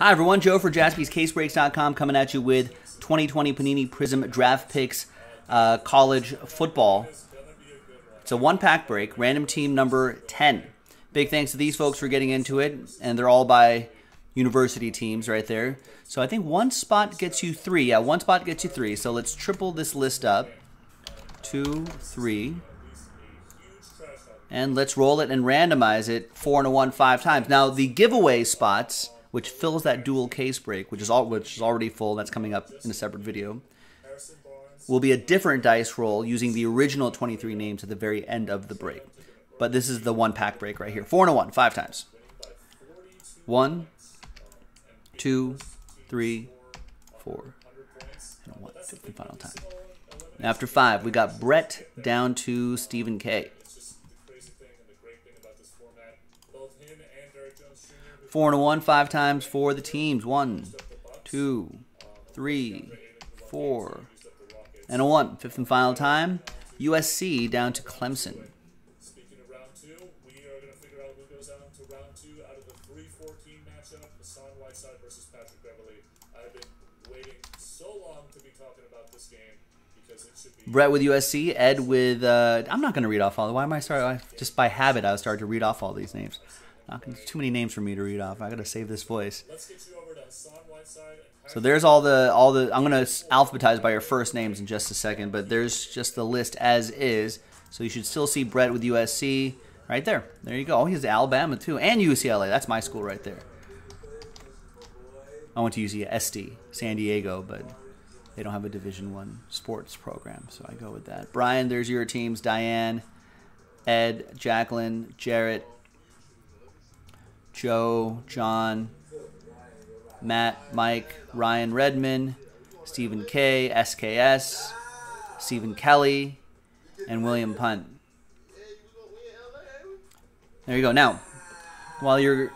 Hi everyone, Joe for JaspysCaseBreaks.com coming at you with 2020 Panini Prism Draft Picks College Football. It's a one-pack break, random team number 10. Big thanks to these folks for getting into it, and they're all by university teams right there. So I think one spot gets you three. Yeah, one spot gets you three. So let's triple this list up. 2, 3. And let's roll it and randomize it 4 and a 1 5 times. Now the giveaway spots, which fills that dual case break, which is already full, that's coming up in a separate video, will be a different dice roll using the original 23 names at the very end of the break. But this is the one-pack break right here. 4 and a 1 5 times. 1, 2, 3, 4. And a 1, fifth and final time. And after 5, we got Brett down to Stephen K. 4 and a 1 5 times for the teams. 1, 2, 3, 4. And a 1. Fifth and final time. USC down to Clemson. Speaking of round 2, we are going to figure out who goes down to round 2 out of the 3-4 matchup. Hassan Whiteside versus Patrick Beverly. I've been waiting so long to be talking about this game because it should be. Brett with USC. Ed with. I'm not going to read off all. Why am I starting? Just by habit, I started to read off all these names. Too many names for me to read off. I gotta save this voice. Let's get you over to Hassan Whiteside. So there's all the. I'm gonna alphabetize by your first names in just a second, but there's just the list as is. So you should still see Brett with USC right there. There you go. Oh, he's Alabama too, and UCLA. That's my school right there. I went to UCSD, San Diego, but they don't have a Division I sports program, so I go with that. Brian, there's your teams: Diane, Ed, Jacqueline, Jarrett, Joe, John, Matt, Mike, Ryan Redman, Stephen K, SKS, Stephen Kelly, and William Punt. There you go. Now, while you're,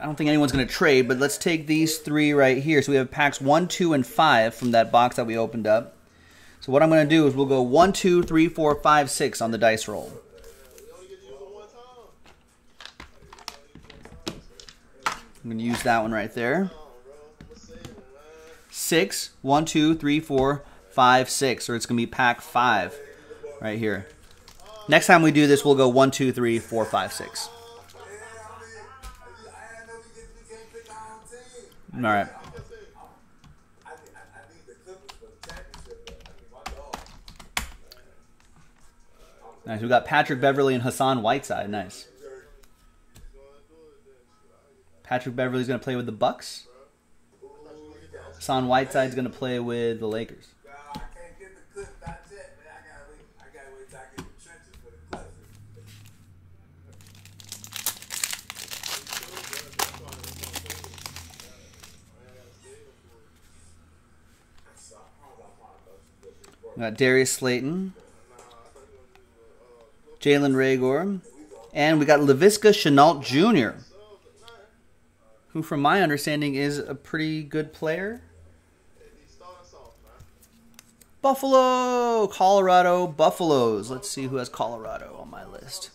I don't think anyone's going to trade, but let's take these three right here. So we have packs 1, 2, and 5 from that box that we opened up. So what I'm going to do is we'll go 1, 2, 3, 4, 5, 6 on the dice roll. I'm going to use that one right there. 6, 1, 2, 3, 4, 5, 6. Or it's going to be pack 5 right here. Next time we do this, we'll go 1, 2, 3, 4, 5, 6. All right. Nice. We've got Patrick Beverly and Hassan Whiteside. Nice. Patrick Beverly's going to play with the Bucks. Hassan Whiteside's going to play with the Lakers. We got Darius Slayton, Jalen Raygor, and we got Laviska Chenault Jr., who, from my understanding, is a pretty good player. Buffalo! Colorado Buffaloes. Let's see who has Colorado on my list.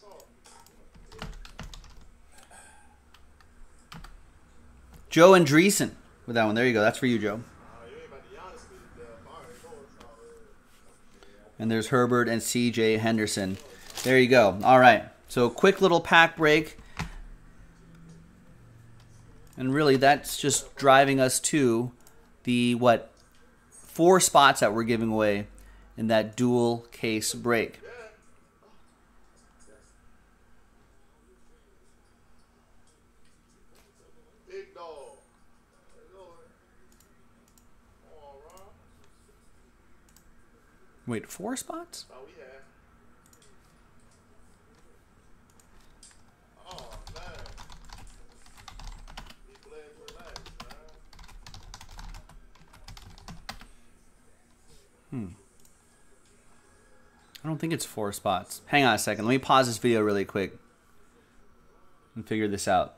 Joe Andreessen with that one. There you go. That's for you, Joe. And there's Herbert and CJ Henderson. There you go. All right. So, quick little pack break. And really, that's just driving us to the, 4 spots that we're giving away in that dual case break. Wait, 4 spots? I don't think it's 4 spots. Hang on a second. Let me pause this video really quick and figure this out.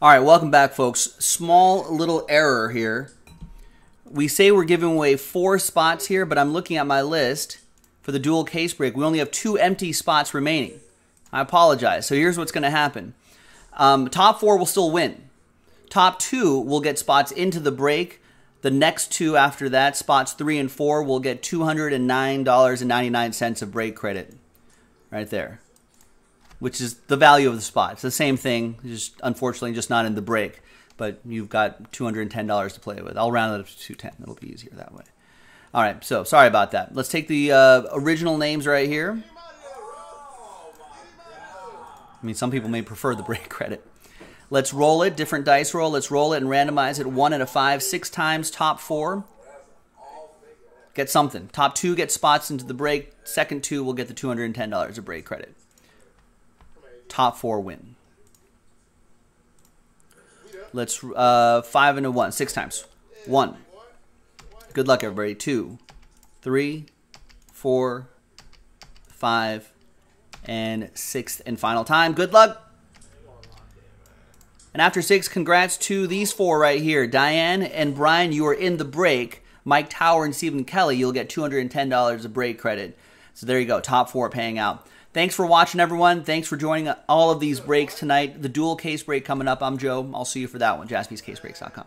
All right, welcome back, folks. Small little error here. We say we're giving away 4 spots here, but I'm looking at my list for the dual case break. We only have 2 empty spots remaining. I apologize. So here's what's going to happen. Top four will still win. Top two will get spots into the break. The next two after that, spots 3 and 4, will get $209.99 of break credit right there, which is the value of the spot. It's the same thing, just unfortunately just not in the break, but you've got $210 to play with. I'll round it up to $210. It'll be easier that way. All right, so sorry about that. Let's take the original names right here. I mean, some people may prefer the break credit. Let's roll it, different dice roll. Let's roll it and randomize it 1 and a 5, 6 times, top 4. Get something. Top 2 get spots into the break. Second 2 will get the $210 of break credit. Top 4 win. Let's 5 and a 1, 6 times. 1. Good luck, everybody. 2, 3, 4, 5, and 6th and final time. Good luck. And after 6, congrats to these 4 right here. Diane and Brian, you are in the break. Mike Tower and Stephen Kelly, you'll get $210 of break credit. So there you go, top 4 paying out. Thanks for watching, everyone. Thanks for joining all of these breaks tonight. The dual case break coming up. I'm Joe. I'll see you for that one, JaspysCaseBreaks.com.